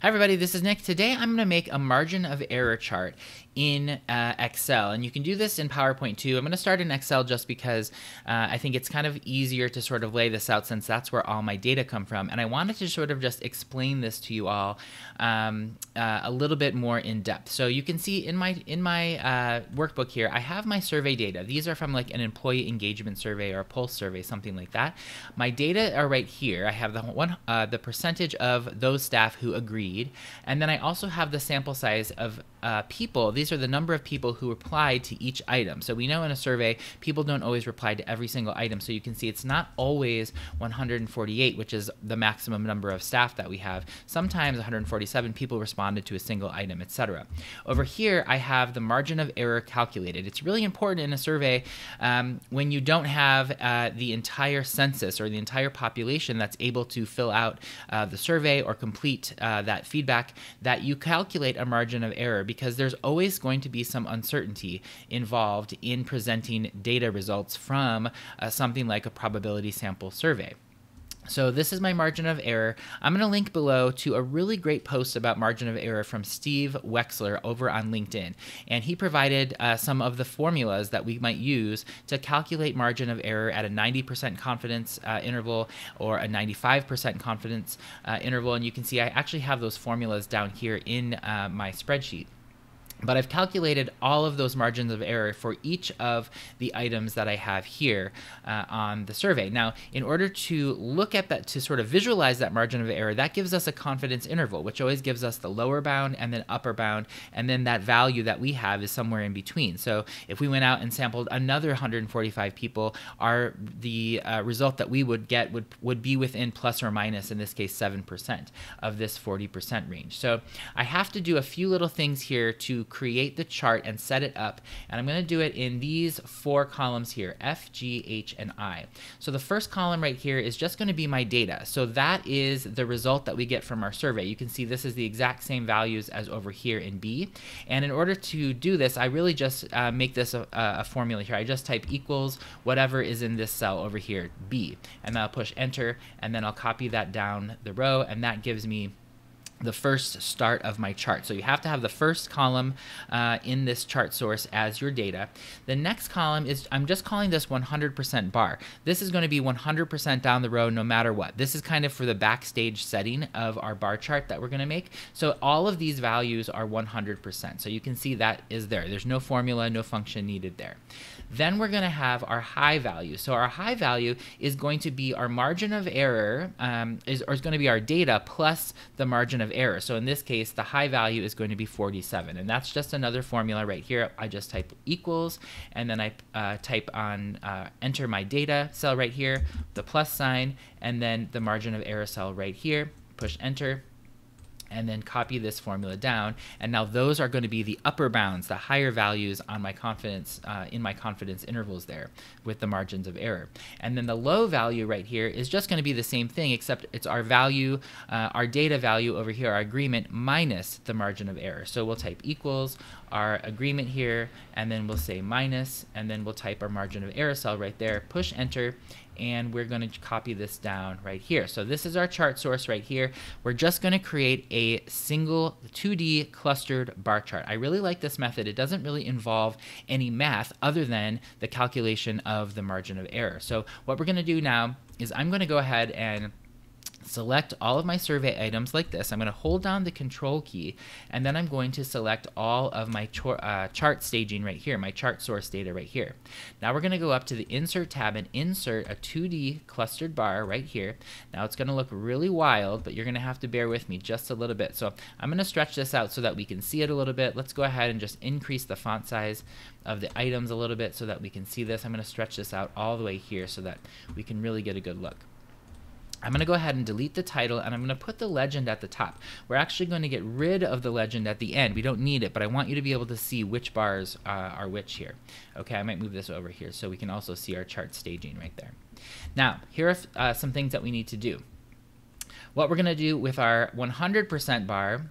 Hi everybody, this is Nick. Today I'm going to make a margin of error chart in Excel, and you can do this in PowerPoint too. I'm going to start in Excel just because I think it's kind of easier to sort of lay this out since that's where all my data come from, and I wanted to sort of just explain this to you all a little bit more in depth. So you can see in my workbook here, I have my survey data. These are from like an employee engagement survey or a pulse survey, something like that. My data are right here. I have the percentage of those staff who agree. And then I also have the sample size of people. These are the number of people who replied to each item. So we know in a survey, people don't always reply to every single item. So you can see it's not always 148, which is the maximum number of staff that we have. Sometimes 147 people responded to a single item, etc. Over here, I have the margin of error calculated. It's really important in a survey when you don't have the entire census or the entire population that's able to fill out the survey or complete that feedback, that you calculate a margin of error, because there's always going to be some uncertainty involved in presenting data results from something like a probability sample survey. So this is my margin of error. I'm going to link below to a really great post about margin of error from Steve Wexler over on LinkedIn. And he provided some of the formulas that we might use to calculate margin of error at a 90% confidence interval or a 95% confidence interval. And you can see I actually have those formulas down here in my spreadsheet. But I've calculated all of those margins of error for each of the items that I have here on the survey. Now, in order to look at that, to sort of visualize that margin of error, that gives us a confidence interval, which always gives us the lower bound and then upper bound, and then that value that we have is somewhere in between. So if we went out and sampled another 145 people, the result that we would get would be within plus or minus, in this case, 7% of this 40% range. So I have to do a few little things here to create the chart and set it up, and I'm going to do it in these four columns here, F, G, H, and I. So the first column right here is just going to be my data. So that is the result that we get from our survey. You can see this is the exact same values as over here in B. And in order to do this, I really just make this a formula here. I just type equals whatever is in this cell over here, B, and then I'll push enter, and then I'll copy that down the row, and that gives me the first start of my chart. So you have to have the first column in this chart source as your data. The next column is, I'm just calling this 100% bar. This is going to be 100% down the row no matter what. This is kind of for the backstage setting of our bar chart that we're going to make. So all of these values are 100%. So you can see that is there. There's no formula, no function needed there. Then we're going to have our high value. So our high value is going to be our margin of error, is going to be our data plus the margin of error. So in this case, the high value is going to be 47, and that's just another formula right here. I just type equals, and then I type on enter my data cell right here, the plus sign, and then the margin of error cell right here, push enter, and then copy this formula down. And now those are going to be the upper bounds, the higher values on my confidence, in my confidence intervals there with the margins of error. And then the low value right here is just going to be the same thing, except it's our value, our data value over here, our agreement minus the margin of error. So we'll type equals our agreement here, and then we'll say minus, and then we'll type our margin of error cell right there, push enter, and we're going to copy this down right here. So this is our chart source right here. We're just going to create a single 2D clustered bar chart. I really like this method. It doesn't really involve any math other than the calculation of the margin of error. So what we're going to do now is I'm going to go ahead and select all of my survey items like this. I'm going to hold down the control key, and then I'm going to select all of my chart staging right here, my chart source data right here. Now we're going to go up to the insert tab and insert a 2D clustered bar right here. Now it's going to look really wild, but you're going to have to bear with me just a little bit. So I'm going to stretch this out so that we can see it a little bit. Let's go ahead and just increase the font size of the items a little bit so that we can see this. I'm going to stretch this out all the way here so that we can really get a good look. I'm going to go ahead and delete the title, and I'm going to put the legend at the top. We're actually going to get rid of the legend at the end. We don't need it, but I want you to be able to see which bars are which here. Okay, I might move this over here so we can also see our chart staging right there. Now, here are some things that we need to do. what we're going to do with our 100% bar,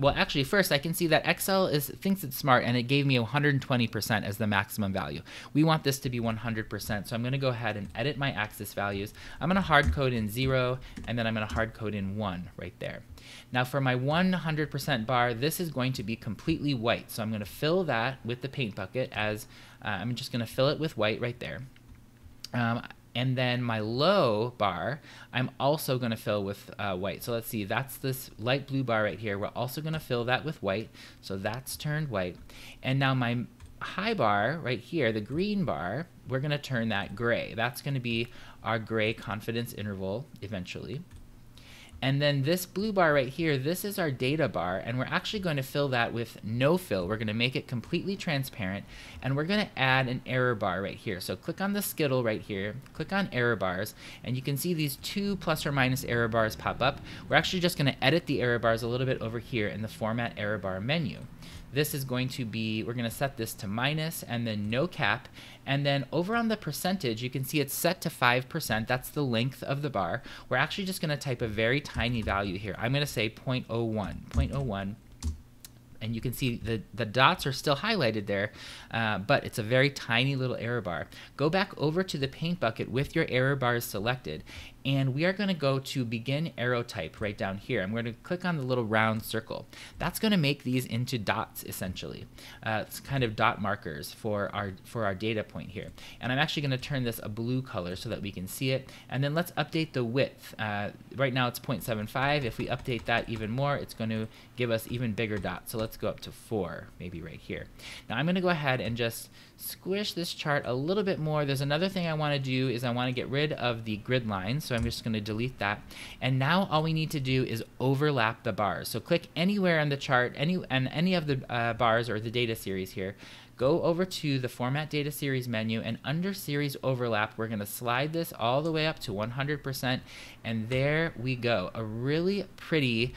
well, actually, first, I can see that Excel thinks it's smart, and it gave me 120% as the maximum value. We want this to be 100%, so I'm going to go ahead and edit my axis values. I'm going to hard code in 0, and then I'm going to hard code in 1 right there. Now, for my 100% bar, this is going to be completely white, so I'm going to fill that with the paint bucket as I'm just going to fill it with white right there. And then my low bar, I'm also going to fill with white. So let's see, that's this light blue bar right here. We're also going to fill that with white. So that's turned white. And now my high bar right here, the green bar, we're going to turn that gray. That's going to be our gray confidence interval eventually. And then this blue bar right here, this is our data bar, and we're actually going to fill that with no fill. We're going to make it completely transparent, and we're going to add an error bar right here. So click on the skittle right here, click on error bars, and you can see these two plus or minus error bars pop up. We're actually just going to edit the error bars a little bit over here in the format error bar menu. This is going to be, we're going to set this to minus and then no cap. And then over on the percentage, you can see it's set to 5%. That's the length of the bar. We're actually just going to type a very tiny value here. I'm going to say 0.01, 0.01. And you can see the dots are still highlighted there, but it's a very tiny little error bar. Go back over to the paint bucket with your error bars selected, and we are going to go to begin arrow type right down here. I'm going to click on the little round circle. That's going to make these into dots essentially. It's kind of dot markers for our data point here. And I'm actually going to turn this a blue color so that we can see it. And then let's update the width. Right now it's 0.75. If we update that even more, it's going to give us even bigger dots. So let's go up to 4, maybe right here. Now I'm going to go ahead and just squish this chart a little bit more. There's another thing I want to do is I want to get rid of the grid lines, so I'm just going to delete that. And now all we need to do is overlap the bars. So click anywhere on the chart, any of the bars or the data series here. Go over to the Format Data Series menu, and under Series Overlap, we're going to slide this all the way up to 100%, and there we go. A really pretty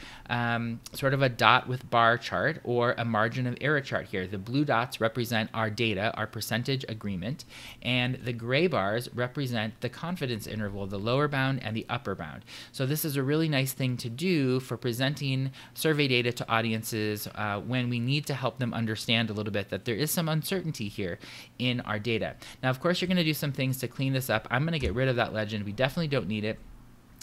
sort of a dot with bar chart or a margin of error chart here. The blue dots represent our data, our percentage agreement, and the gray bars represent the confidence interval, the lower bound and the upper bound. So this is a really nice thing to do for presenting survey data to audiences when we need to help them understand a little bit that there is some uncertainty here in our data. Now, of course, you're going to do some things to clean this up. I'm going to get rid of that legend. We definitely don't need it.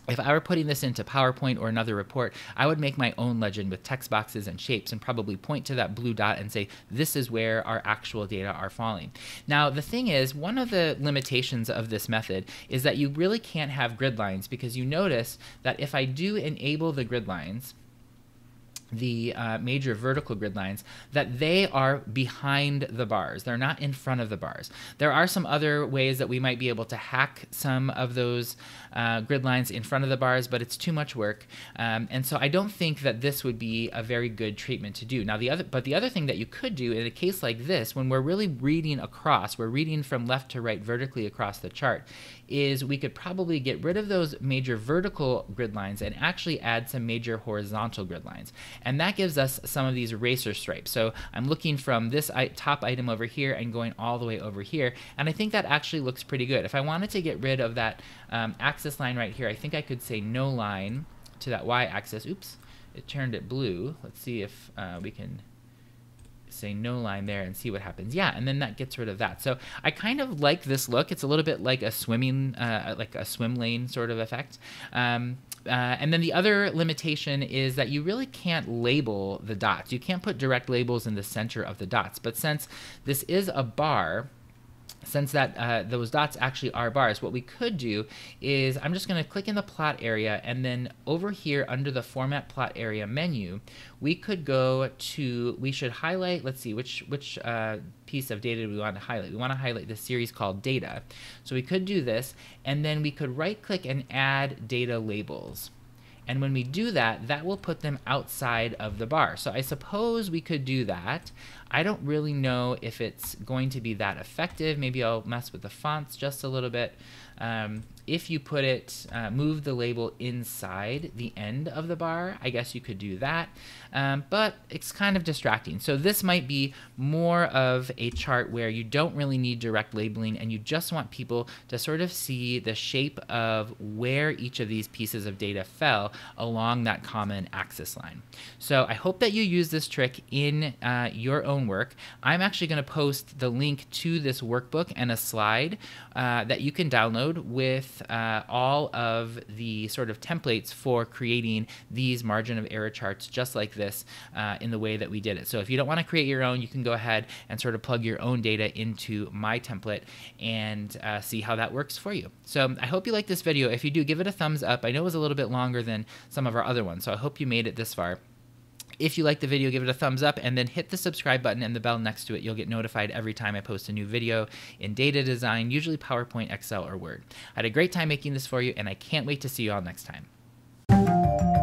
If I were putting this into PowerPoint or another report, I would make my own legend with text boxes and shapes and probably point to that blue dot and say, this is where our actual data are falling. Now, the thing is, one of the limitations of this method is that you really can't have grid lines, because you notice that if I do enable the grid lines, the major vertical grid lines, that they are behind the bars. They're not in front of the bars. There are some other ways that we might be able to hack some of those grid lines in front of the bars, but it's too much work. And so I don't think that this would be a very good treatment to do. Now, the other thing that you could do in a case like this, when we're really reading across, we're reading from left to right vertically across the chart, is we could probably get rid of those major vertical grid lines and actually add some major horizontal grid lines. And that gives us some of these eraser stripes. So I'm looking from this top item over here and going all the way over here. And I think that actually looks pretty good. If I wanted to get rid of that axis line right here, I think I could say no line to that y-axis. Oops, it turned it blue. Let's see if we can say no line there and see what happens. Yeah, and then that gets rid of that. So I kind of like this look. It's a little bit like a swimming, like a swim lane sort of effect. And then the other limitation is that you really can't label the dots. You can't put direct labels in the center of the dots. But since this is a bar, since that those dots actually are bars, what we could do is I'm just going to click in the plot area, and then over here under the format plot area menu, we could go to, we should highlight, let's see, which piece of data do we want to highlight? We want to highlight this series called data. So we could do this, and then we could right click and add data labels. And when we do that, that will put them outside of the bar. So I suppose we could do that. I don't really know if it's going to be that effective. Maybe I'll mess with the fonts just a little bit. If you put it, move the label inside the end of the bar, I guess you could do that, but it's kind of distracting. So this might be more of a chart where you don't really need direct labeling and you just want people to sort of see the shape of where each of these pieces of data fell along that common axis line. So I hope that you use this trick in your own work. I'm actually going to post the link to this workbook and a slide that you can download with all of the sort of templates for creating these margin of error charts just like this in the way that we did it. So if you don't want to create your own, you can go ahead and sort of plug your own data into my template and see how that works for you. So I hope you like this video. If you do, give it a thumbs up. I know it was a little bit longer than some of our other ones, so I hope you made it this far. If you like the video, give it a thumbs up and then hit the subscribe button and the bell next to it. You'll get notified every time I post a new video in data design, usually PowerPoint, Excel, or Word. I had a great time making this for you, and I can't wait to see you all next time.